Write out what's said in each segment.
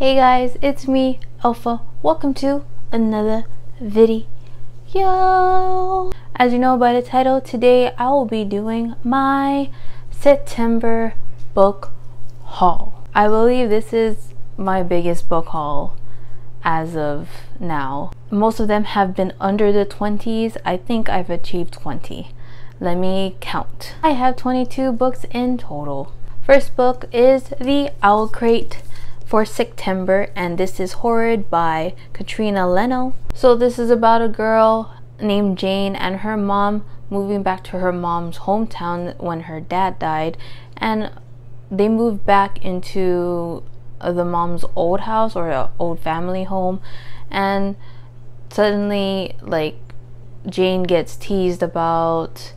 Hey guys, it's me, Alpha. Welcome to another video. As you know by the title, today I will be doing my September book haul. I believe this is my biggest book haul as of now. Most of them have been under the 20s. I think I've achieved 20. Let me count. I have 22 books in total. First book is the Owlcrate for September, and this is Horrid by Katrina Leno. So this is about a girl named Jane and her mom moving back to her mom's hometown when her dad died, and they moved back into the mom's old house or old family home, and suddenly like Jane gets teased about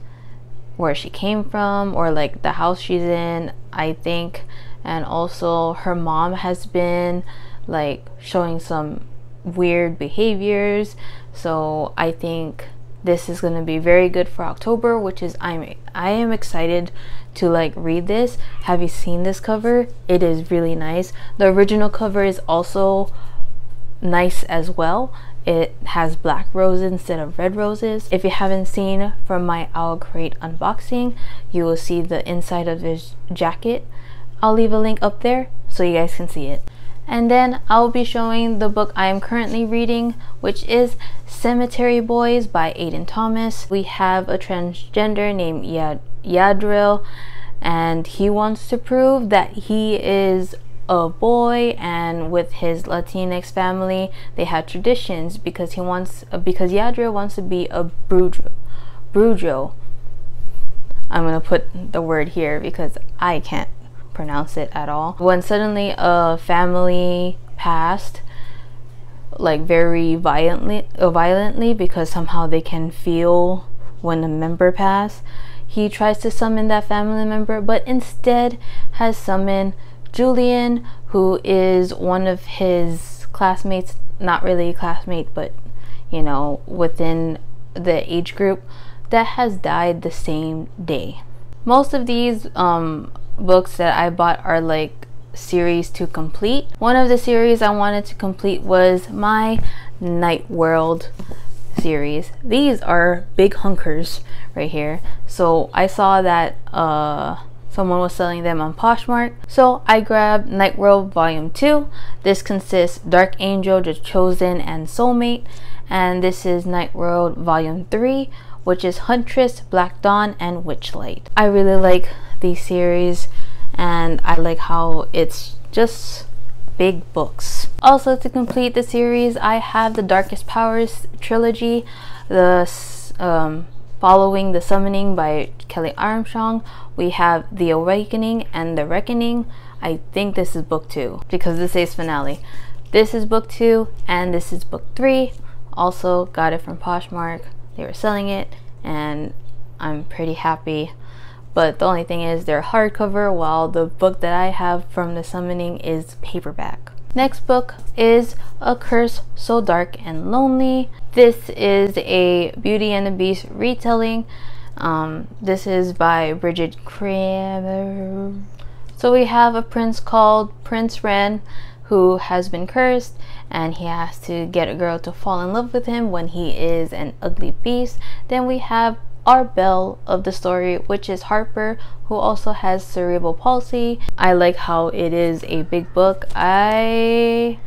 where she came from or like the house she's in, I think. And also her mom has been like showing some weird behaviors, so I think this is going to be very good for October, which is I am excited to like read this. Have you seen this cover? It is really nice. The original cover is also nice as well. It has black roses instead of red roses. If you haven't seen from my Owlcrate unboxing, you will see the inside of this jacket. I'll leave a link up there so you guys can see it. And then I'll be showing the book I am currently reading, which is Cemetery Boys by Aiden Thomas. We have a transgender named Yadriel, and he wants to prove that he is a boy, and with his Latinx family they have traditions because Yadriel wants to be a brujo. I'm gonna put the word here because I can't pronounce it at all. When suddenly a family passed, like very violently, because somehow they can feel when a member passed, he tries to summon that family member, but instead has summoned Julian, who is one of his classmates, not really a classmate, but you know, within the age group, that has died the same day. Most of these books that I bought are like series to complete. One of the series I wanted to complete was my Night World series. These are big hunkers right here, so I saw that someone was selling them on Poshmark, so I grabbed Night World Volume 2. This consists Dark Angel, The Chosen, and Soulmate, and this is Night World Volume 3, which is Huntress, Black Dawn, and Witchlight. I really like these series, and I like how it's just big books. Also, to complete the series, I have the Darkest Powers trilogy, the Following the Summoning by Kelley Armstrong. We have The Awakening and The Reckoning. I think this is book 2 because this is finale. This is book 2 and this is book 3. Also got it from Poshmark. They were selling it and I'm pretty happy, but the only thing is they're hardcover, while the book that I have from The Summoning is paperback. Next book is A Curse So Dark and Lonely. This is a Beauty and the Beast retelling. This is by Brigid Kemmerer. So we have a prince called Prince Ren who has been cursed, and he has to get a girl to fall in love with him when he is an ugly beast. Then we have our belle of the story, which is Harper, who also has cerebral palsy. I like how it is a big book and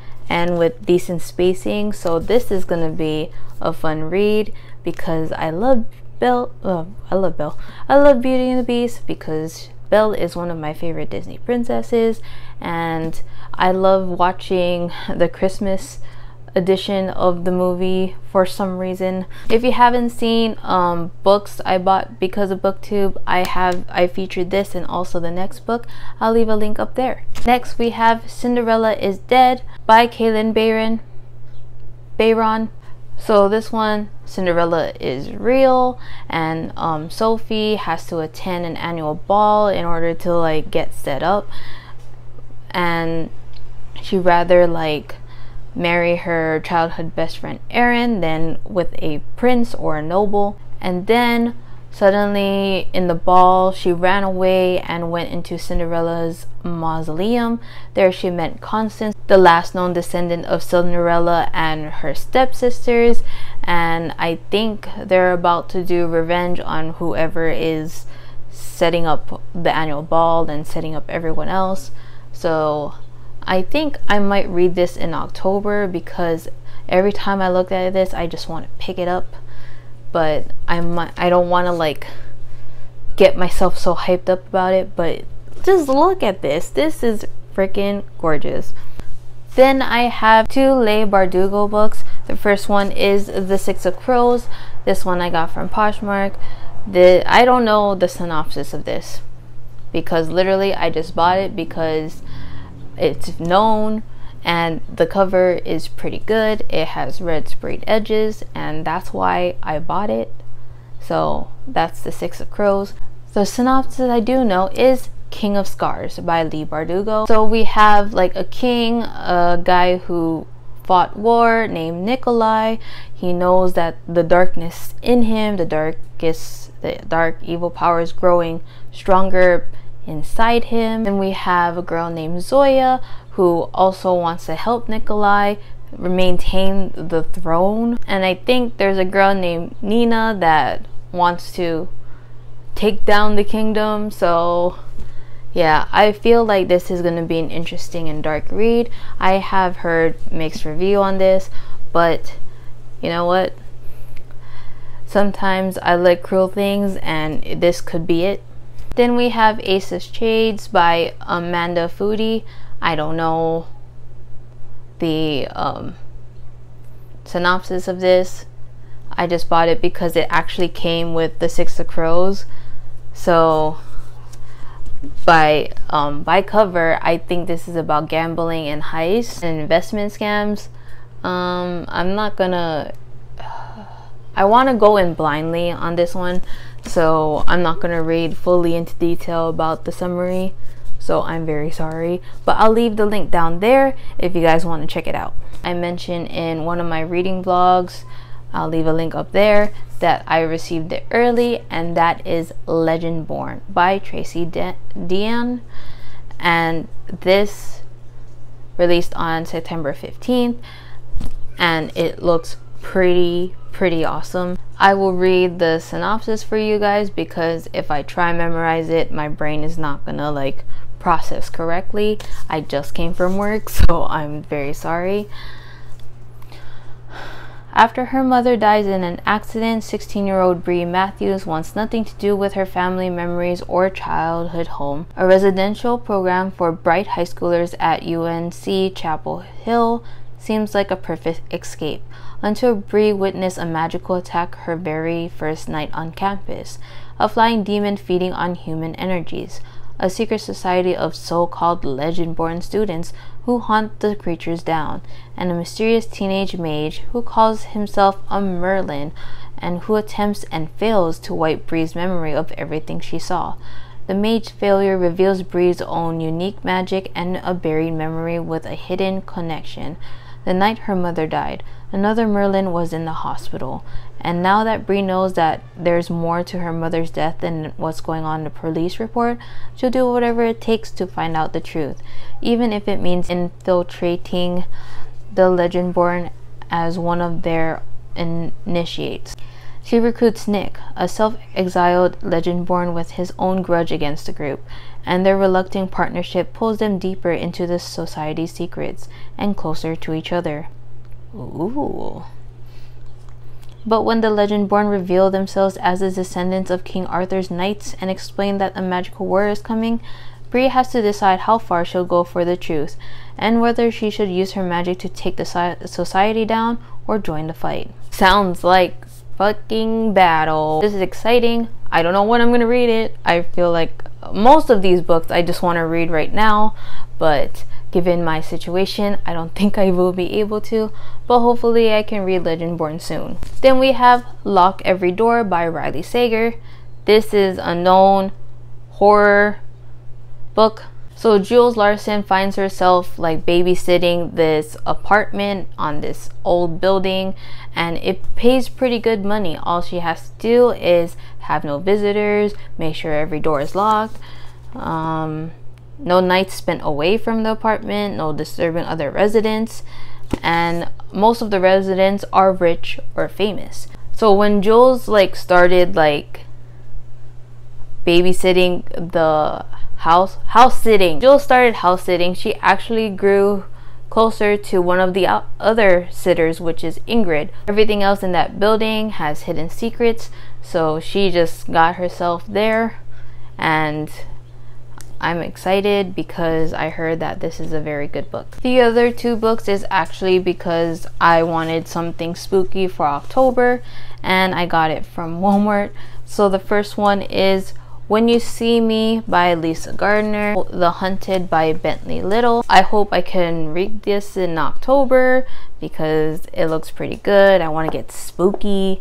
with decent spacing, so this is gonna be a fun read because I love Beauty and the Beast, because Belle is one of my favorite Disney princesses, and I love watching the Christmas edition of the movie for some reason. If you haven't seen books I bought because of Booktube, I featured this and also the next book. I'll leave a link up there. Next we have Cinderella is Dead by Kalynn Bayron. So this one, Cinderella is real, and Sophie has to attend an annual ball in order to like get set up, and she rather like marry her childhood best friend Erin than with a prince or a noble. And then Suddenly, in the ball, she ran away and went into Cinderella's mausoleum. There she met Constance, the last known descendant of Cinderella and her stepsisters, and I think they're about to do revenge on whoever is setting up the annual ball and setting up everyone else. So I think I might read this in October, because every time I look at this I just want to pick it up, but I don't want to like get myself so hyped up about it. But just look at this. This is freaking gorgeous. Then I have two Leigh Bardugo books. The first one is The Six of Crows. This one I got from Poshmark. I don't know the synopsis of this, because literally I just bought it because it's known, and the cover is pretty good. It has red sprayed edges, and that's why I bought it. So that's The Six of Crows. The synopsis I do know is King of Scars by Leigh Bardugo. So we have like a king, a guy who fought war, named Nikolai. He knows that the darkness in him, the dark evil power is growing stronger inside him. And we have a girl named Zoya who also wants to help Nikolai maintain the throne. And I think there's a girl named Nina that wants to take down the kingdom. So yeah, I feel like this is going to be an interesting and dark read. I have heard mixed review on this, but you know what? Sometimes I like cruel things, and this could be it. Then we have Ace of Shades by Amanda Foody. I don't know the synopsis of this. I just bought it because it actually came with The Six of Crows. So by cover, I think this is about gambling and heists and investment scams. I want to go in blindly on this one, so I'm not going to read fully into detail about the summary, so I'm very sorry, but I'll leave the link down there if you guys want to check it out. I mentioned in one of my reading vlogs, I'll leave a link up there, that I received it early, and that is Legendborn by Tracy De Deanne, and this released on September 15th, and it looks pretty awesome. I will read the synopsis for you guys, because if I try and memorize it, my brain is not gonna like process correctly. I just came from work, so I'm very sorry. After her mother dies in an accident, 16-year-old Bree Matthews wants nothing to do with her family memories or childhood home. A residential program for bright high schoolers at UNC Chapel Hill seems like a perfect escape, until Bree witnessed a magical attack her very first night on campus, a flying demon feeding on human energies, a secret society of so-called Legendborn students who hunt the creatures down, and a mysterious teenage mage who calls himself a Merlin and who attempts and fails to wipe Bree's memory of everything she saw. The mage's failure reveals Bree's own unique magic and a buried memory with a hidden connection. The night her mother died, another Merlin was in the hospital, and now that Bree knows that there's more to her mother's death than what's going on in the police report, she'll do whatever it takes to find out the truth, even if it means infiltrating the Legendborn as one of their initiates. She recruits Nick, a self-exiled Legendborn with his own grudge against the group, and their reluctant partnership pulls them deeper into the society's secrets and closer to each other. Ooh. But when the Legendborn reveal themselves as the descendants of King Arthur's knights and explain that a magical war is coming, Bree has to decide how far she'll go for the truth, and whether she should use her magic to take the society down or join the fight. Sounds like fucking battle. This is exciting. I don't know when I'm gonna read it. I feel like most of these books I just want to read right now, but given my situation, I don't think I will be able to, but hopefully I can read Legendborn soon. Then we have Lock Every Door by Riley Sager. This is a known horror book. So Jules Larson finds herself like babysitting this apartment on this old building, and it pays pretty good money. All she has to do is have no visitors, make sure every door is locked, no nights spent away from the apartment, no disturbing other residents, and most of the residents are rich or famous. So when Jules like started like babysitting the house sitting, Jules started house sitting, she actually grew closer to one of the other sitters, which is Ingrid. Everything else in that building has hidden secrets, so she just got herself there, and I'm excited because I heard that this is a very good book. The other two books is actually because I wanted something spooky for October and I got it from Walmart. So the first one is When You See Me by Lisa Gardner, The Hunted by Bentley Little. I hope I can read this in October because it looks pretty good. I want to get spooky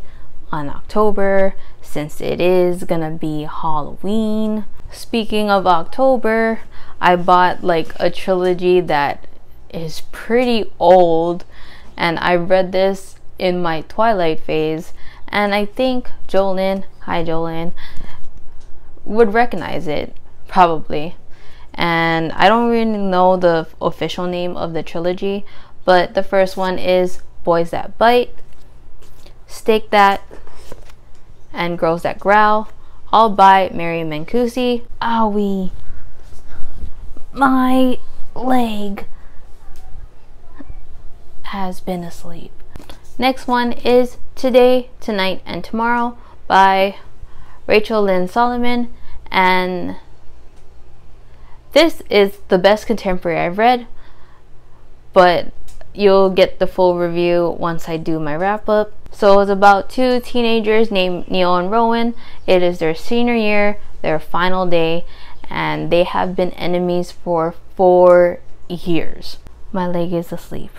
on October since it is gonna be Halloween. Speaking of October, I bought like a trilogy that is pretty old, and I read this in my Twilight phase, and I think Jolyn, hi Jolyn, would recognize it probably. And I don't really know the official name of the trilogy, but the first one is Boys That Bite, Steak That, and Girls That Growl, all by Mary Mancusi. Owie, my leg has been asleep. Next one is Today, Tonight, and Tomorrow by Rachel Lynn Solomon, and this is the best contemporary I've read, but you'll get the full review once I do my wrap up. So it's about two teenagers named Neil and Rowan. It is their senior year, their final day, and they have been enemies for 4 years. My leg is asleep.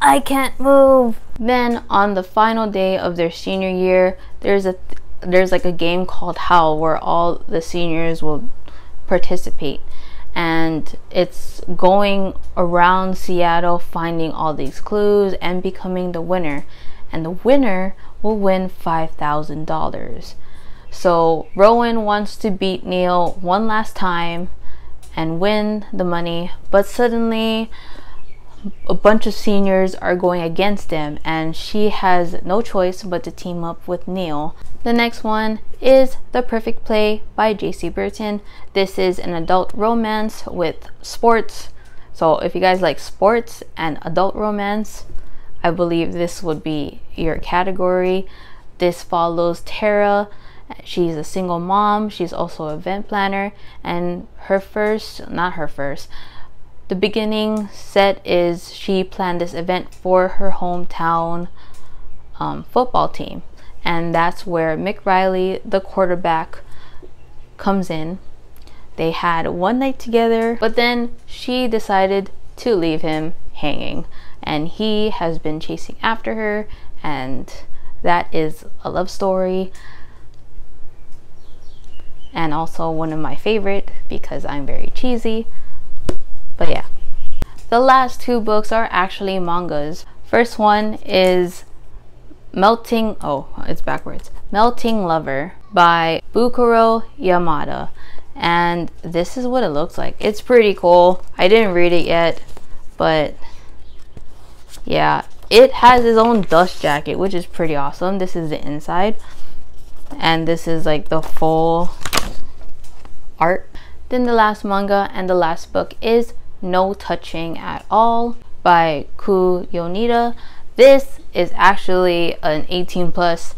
I can't move. Then on the final day of their senior year, there's like a game called Howl where all the seniors will participate, and it's going around Seattle finding all these clues and becoming the winner, and the winner will win $5,000. So Rowan wants to beat Neil one last time and win the money, but suddenly a bunch of seniors are going against him, and she has no choice but to team up with Neil. The next one is The Perfect Play by JC Burton. This is an adult romance with sports, so if you guys like sports and adult romance, I believe this would be your category. This follows Tara. She's a single mom, she's also an event planner, and the beginning set is she planned this event for her hometown football team, and that's where Mick Riley, the quarterback, comes in. They had one night together, but then she decided to leave him hanging, and he has been chasing after her, and that is a love story, and also one of my favorite because I'm very cheesy. But yeah, the last two books are actually mangas. First one is Melting Lover by Bukuro Yamada, and this is what it looks like. It's pretty cool. I didn't read it yet, but yeah, it has its own dust jacket, which is pretty awesome. This is the inside, and this is like the full art. Then the last manga and the last book is No Touching at All by Ku Yonida. This is actually an 18+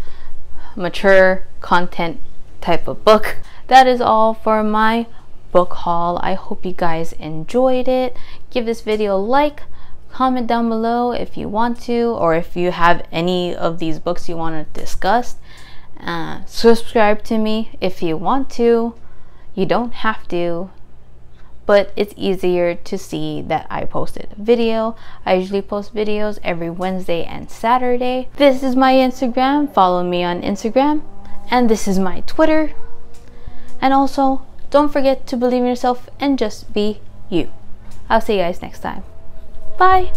mature content type of book. That is all for my book haul. I hope you guys enjoyed it. Give this video a like, comment down below if you want to, or if you have any of these books you want to discuss. Subscribe to me if you want to. You don't have to, but it's easier to see that I posted a video. I usually post videos every Wednesday and Saturday. This is my Instagram. Follow me on Instagram. And this is my Twitter. And also Don't forget to believe in yourself and just be you. I'll see you guys next time. Bye!